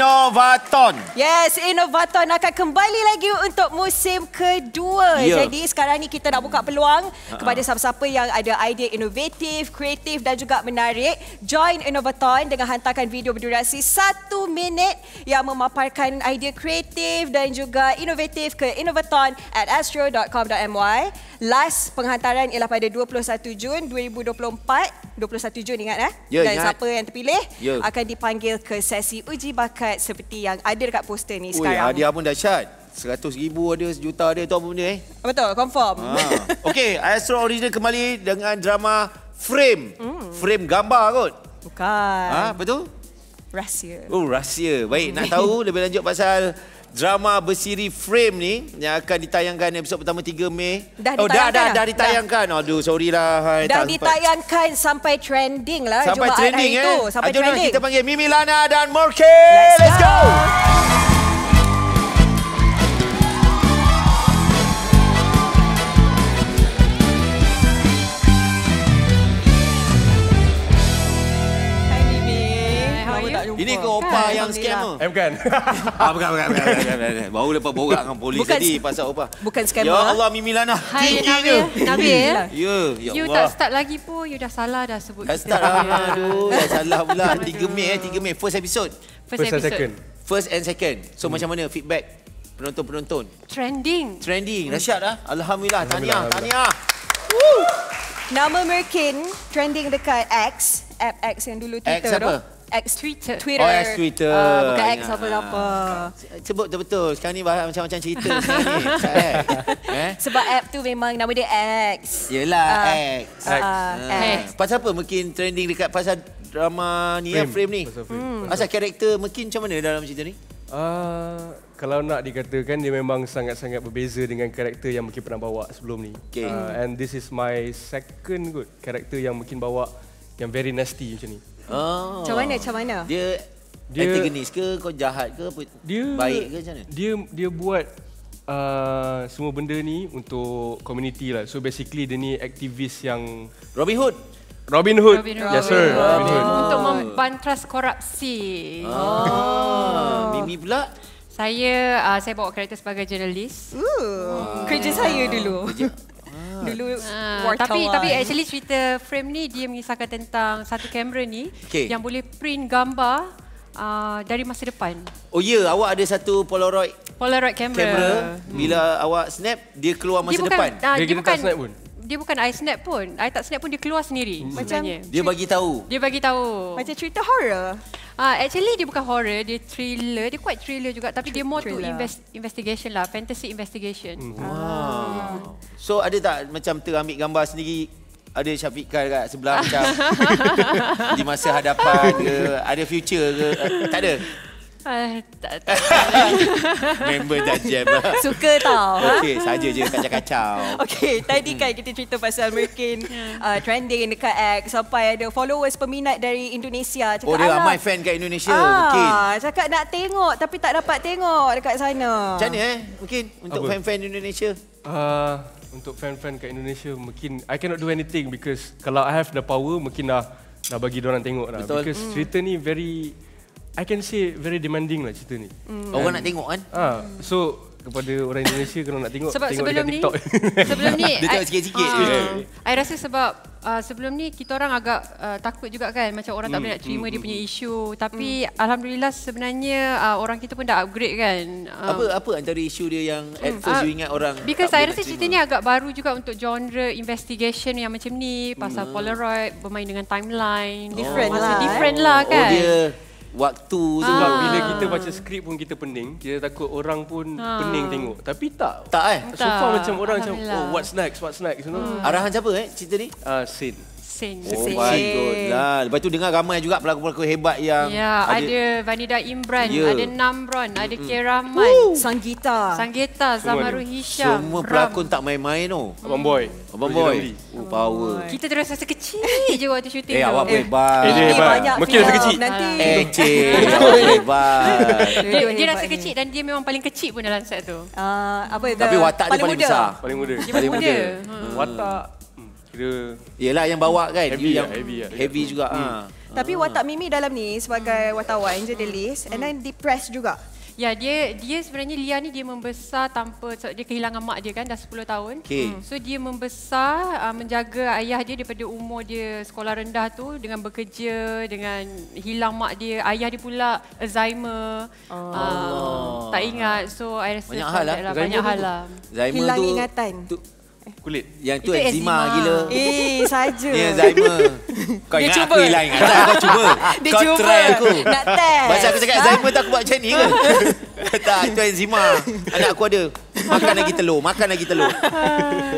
Inovaton. Yes, Inovaton akan kembali lagi untuk musim kedua. Yeah. Jadi sekarang ni kita nak buka peluang kepada siapa-siapa yang ada idea inovatif, kreatif dan juga menarik. Join Inovaton dengan hantarkan video berdurasi 1 minit yang memaparkan idea kreatif dan juga inovatif ke inovaton@astro.com.my. Last penghantaran ialah pada 21 Jun 2024. 21 Jun ingat dan siapa yang terpilih akan dipanggil ke sesi uji bakat seperti yang ada dekat poster ni sekarang. Hadiah pun dahsyat. 100,000 ada, 1 juta ada, tu apa benda Betul, confirm. Okey, Astro Original kembali dengan drama Framed. Frame gambar kot. Bukan. Betul? Rahsia. Oh, rahsia. Baik, nak tahu lebih lanjut pasal drama bersiri Frame ni yang akan ditayangkan episod pertama 3 Mei. Dah ditayangkan. Aduh, sorry lah. Dah ditayangkan sampai trending lah. Sampai Jumaat trending hari tu. Sampai trending. Jom kita panggil Mimi Lana dan Meerqeen. Let's go! Ini ke opa yang scammer? Bukan. Bukan. Baru lepas borak dengan polis tadi pasal opa. Bukan scammer. Ya Allah, Mimi Lana. Hai Nabil. Ya Allah. You tak start lagi pun, you dah salah dah sebut. Tak start lah. Aduh, dah salah pula. 3 Mei. First episode. First and second. So macam mana feedback penonton-penonton? Trending. Rasyad lah. Alhamdulillah. Tahniah. Nama Meerqeen trending dekat X. App X yang dulu Twitter tu. X Twitter. Oh, X Twitter. Bukan X apa-apa. Sebut betul-betul. Sekarang ni macam-macam cerita sekarang ni. Sebab app tu memang nama dia X. Yelah, X. Pasal apa Meerqeen trending dekat pasal drama ni, Frame ni? Pasal karakter Meerqeen macam mana dalam cerita ni? Kalau nak dikatakan, dia memang sangat-sangat berbeza dengan karakter yang Meerqeen pernah bawa sebelum ni. And this is my second karakter yang Meerqeen bawa yang very nasty macam ni. Macam mana? Dia antagonis ke, kau jahat ke, baik ke macam mana? Dia buat semua benda ni untuk community lah. So basically dia ni aktivis yang Robin Hood. Yes sir. Robin Hood. Untuk membantras korupsi. Mimi pula? Saya bawa karakter sebagai jurnalis. Kerja saya dulu. Tapi actually cerita Frame ni dia mengisahkan tentang satu kamera ni yang boleh print gambar dari masa depan. Awak ada satu Polaroid kamera. Bila awak snap, dia keluar masa depan. Dia bukan I snap pun, dia keluar sendiri. Macam dia bagi tahu. Macam cerita horror. Actually dia bukan horror, dia thriller. Dia quite thriller juga tapi dia more to investigation lah, fantasy investigation. Wow. So ada tak macam terambil gambar sendiri, ada Syafiqah dekat sebelah macam di masa hadapan ke, ada future ke? Tak ada. Tak. Member dah jam lah. Suka tau. Okey, saja je kacau-kacau. Okey, tadi kan kita cerita pasal Meerqeen trending dekat X sampai ada followers peminat dari Indonesia. Cakap, dia ramai fan kat Indonesia. Cakap nak tengok tapi tak dapat tengok dekat sana. Macam mana Meerqeen untuk fan-fan Indonesia? Untuk fan-fan kat Indonesia, Meerqeen I cannot do anything because kalau I have the power, Meerqeen dah bagi diorang tengok lah. Because cerita ni very, I can say very demanding lah cerita ni. Orang nak tengok kan? So kepada orang Indonesia kalau nak tengok, sebab tengok dekat TikTok. Sebelum ni dia tengok sikit-sikit. I rasa sebab sebelum ni kita orang agak takut juga kan, macam orang tak boleh nak terima dia punya isu. Tapi alhamdulillah sebenarnya orang kita pun dah upgrade kan. Apa antara isu dia yang at first you ingat orang? Because I rasa cerita ni agak baru juga untuk genre investigation yang macam ni, pasal Polaroid, bermain dengan timeline. Different lah kan. Waktu sebab bila kita baca skrip pun kita pening. Kita takut orang pun pening tengok. Tapi tak. So far macam orang macam, what's next you know? Arahan siapa cerita ni? Sen. Oh baik lah. Lepas tu dengar ramai juga pelakon-pelakon hebat yang ada Vanida Imbran, ada Namron, ada Keraman, Sanggita Zamaru, Hisham. Semua pelakon tak main-main Abang Boy. Power. Kita terasa sekecil je waktu syuting. Awak hebat. Mungkin rasa kecil. Dia rasa kecil dan dia memang paling kecil pun dalam set tu. Tapi watak dia paling besar. Paling muda. Watak Kira yelah yang bawa kan. Heavy yang heavy juga. Tapi watak Mimi dalam ni sebagai wartawan, jurnalis, and then depressed juga. Ya, dia sebenarnya Lia ni dia membesar tanpa, sebab dia kehilangan mak dia kan dah 10 tahun. Okay. So dia membesar menjaga ayah dia daripada umur dia sekolah rendah tu dengan bekerja, dengan hilang mak dia, ayah dia pula Alzheimer. Tak ingat. So I rasa banyak hal lah. Hilang ingatan. Kulit. Yang tu eczema gila. Eh, saja. Ni Alzheimer. Kau ingat dia aku hilang ingatan. Kau cuba. Dia kau cuba. Try aku. Nak test. Masa aku cakap Alzheimer tak aku buat macam ni ke? Tak, tu eczema. Anak aku ada. Makan lagi telur.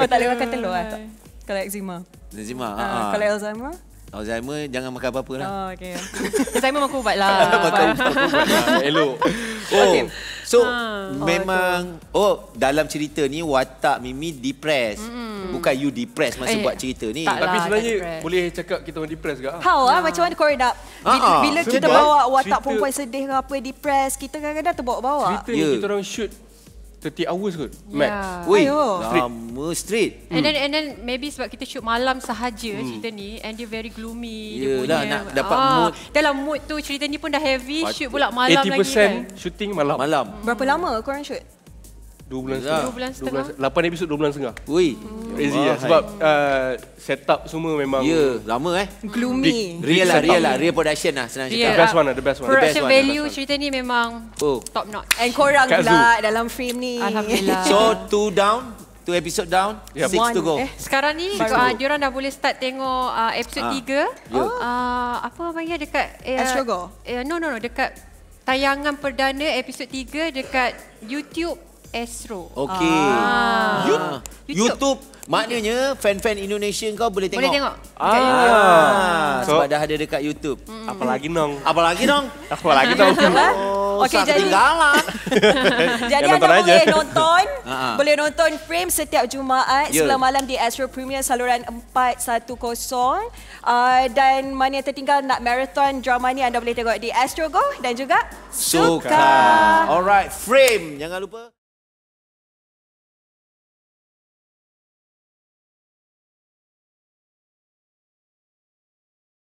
Oh, tak boleh makan telur lah? Kalau eczema. Eczema. Kalau Alzheimer? Alzheimer jangan makan apa-apa lah. Oh, okay. Alzheimer makan ubat lah. Makan ubat lah. Elok. Oh. Okay. So memang dalam cerita ni watak Mimi depressed. Bukan you depressed masa buat cerita ni. Tapi sebenarnya boleh cakap kita orang depressed ke? Macam mana korang nak bila kita bawa watak perempuan sedih ke apa, depressed, kita kadang-kadang terbawa-bawa. Cerita ni kita orang shoot 30 hours kot max. Lama straight. And then maybe sebab kita shoot malam sahaja cerita ni, and dia very gloomy. Yelah, nak dapat mood. Dalam mood tu cerita ni pun dah heavy, shoot pula malam lagi kan. 80% shooting malam. Berapa lama korang shoot? 2 bulan setengah. 8 episod 2 bulan setengah. Ui. Crazy lah. Sebab set up semua memang... Ya, lama gloomy. Real lah. Real production lah. Senang cakap. The best one. Production value cerita ni memang top notch. And korang pula dalam frame ni. Alhamdulillah. So, 2 episode down, 6 to go. Sekarang ni, diorang dah boleh start tengok episode 3. Apa namanya dekat... Astro Go? No. Dekat tayangan perdana episod 3 dekat YouTube. Astro. Okey. YouTube. Maknanya fan-fan Indonesia kau boleh tengok. Boleh tengok. Sebab dah ada dekat YouTube. Apalagi nong. Okey, jadi jadi anda boleh nonton. Boleh nonton Frame setiap Jumaat semalam di Astro Premier saluran 410. Dan mana yang tertinggal nak marathon drama ni, anda boleh tengok di Astro Go dan juga Suka. Alright, Frame jangan lupa.